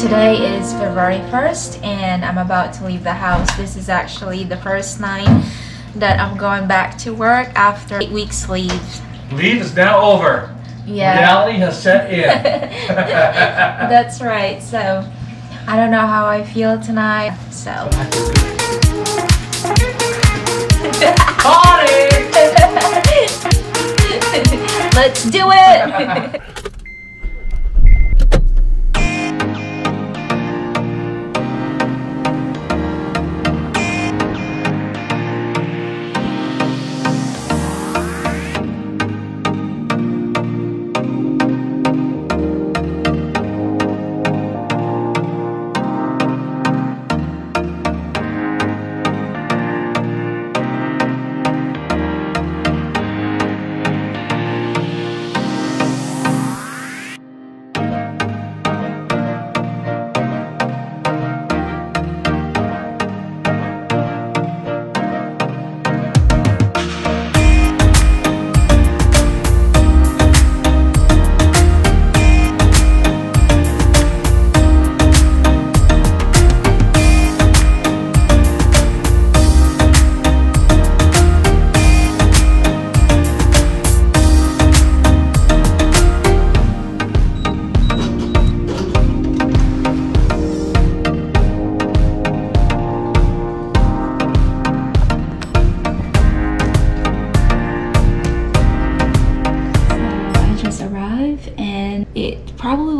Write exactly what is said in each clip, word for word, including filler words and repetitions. Today is February first and I'm about to leave the house. This is actually the first night that I'm going back to work after eight weeks leave. Leave is now over. Yeah. Reality has set in. That's right. So I don't know how I feel tonight. So. Party! Let's do it!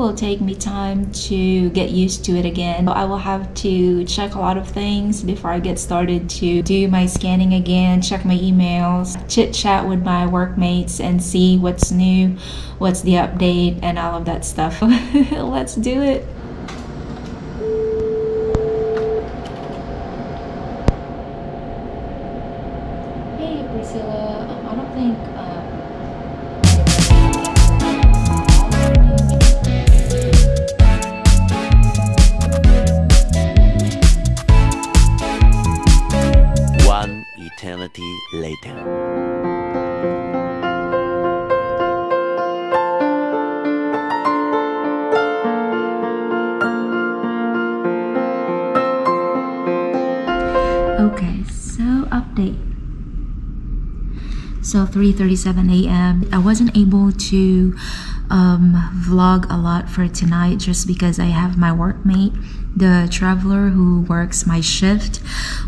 Will take me time to get used to it again. I will have to check a lot of things before I get started, to do my scanning again, check my emails, chit chat with my workmates and see what's new, what's the update and all of that stuff. Let's do it. Hey Priscilla, um, I don't think uh, eternity later. Okay, so update. So three thirty-seven A M I wasn't able to um, vlog a lot for tonight just because I have my workmate, the traveler who works my shift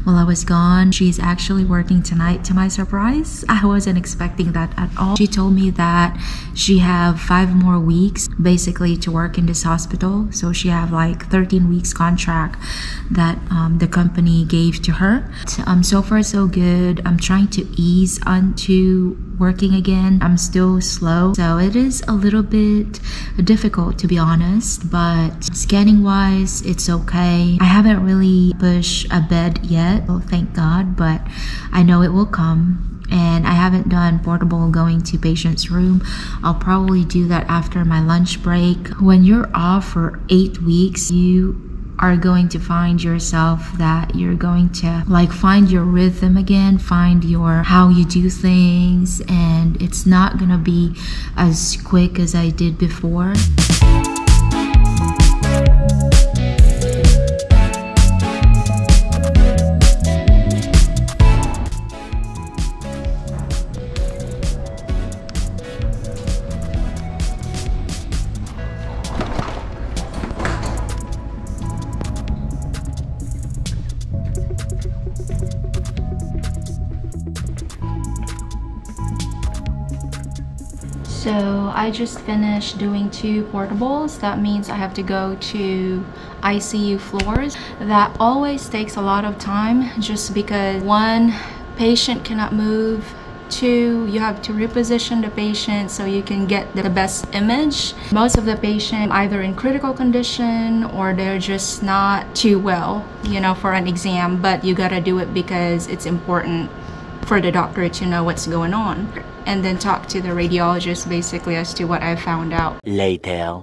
while I was gone. She's actually working tonight, to my surprise. I wasn't expecting that at all. She told me that she have five more weeks basically to work in this hospital. So she have like thirteen weeks contract that um, the company gave to her. Um, so far so good. I'm trying to ease onto working again. I'm still slow, so it is a little bit difficult to be honest, but scanning wise it's okay. I haven't really pushed a bed yet, well thank God, but I know it will come. And I haven't done portable going to patient's room. I'll probably do that after my lunch break. When you're off for eight weeks, you are going to find yourself that you're going to like find your rhythm again, find your how you do things, and it's not gonna be as quick as I did before. So I just finished doing two portables. That means I have to go to I C U floors. That always takes a lot of time just because one, patient cannot move. Two, you have to reposition the patient so you can get the best image. Most of the patients either in critical condition or they're just not too well, you know, for an exam, but you gotta do it because it's important for the doctor to know what's going on, and then talk to the radiologist basically as to what I found out later.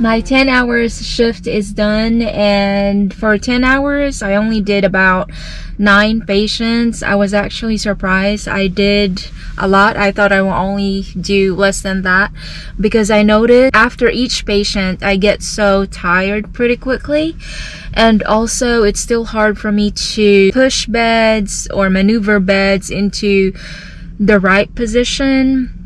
My ten hours shift is done, and for ten hours I only did about nine patients. I was actually surprised. I did a lot. I thought I would only do less than that, because I noticed after each patient I get so tired pretty quickly, and also it's still hard for me to push beds or maneuver beds into the right position.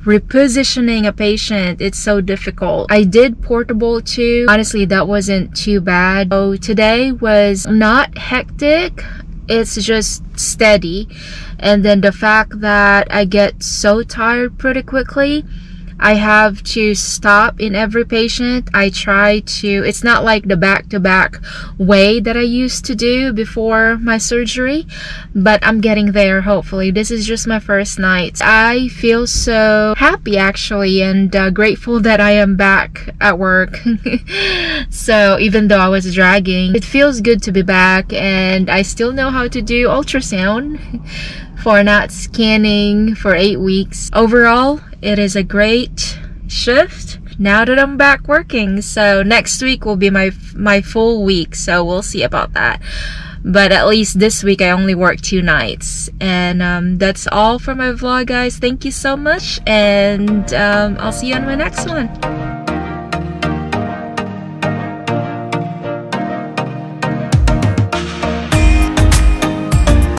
Repositioning a patient, it's so difficult. I did portable too. Honestly, that wasn't too bad. So today was not hectic. It's just steady. And then the fact that I get so tired pretty quickly, I have to stop in every patient. I try to, it's not like the back-to-back way that I used to do before my surgery, but I'm getting there, hopefully. This is just my first night. I feel so happy, actually, and uh, grateful that I am back at work. So even though I was dragging, it feels good to be back, and I still know how to do ultrasound for not scanning for eight weeks. Overall, it is a great shift now that I'm back working. So next week will be my my full week, so we'll see about that. But at least this week I only work two nights. And um, that's all for my vlog, guys. Thank you so much, and um, I'll see you on my next one.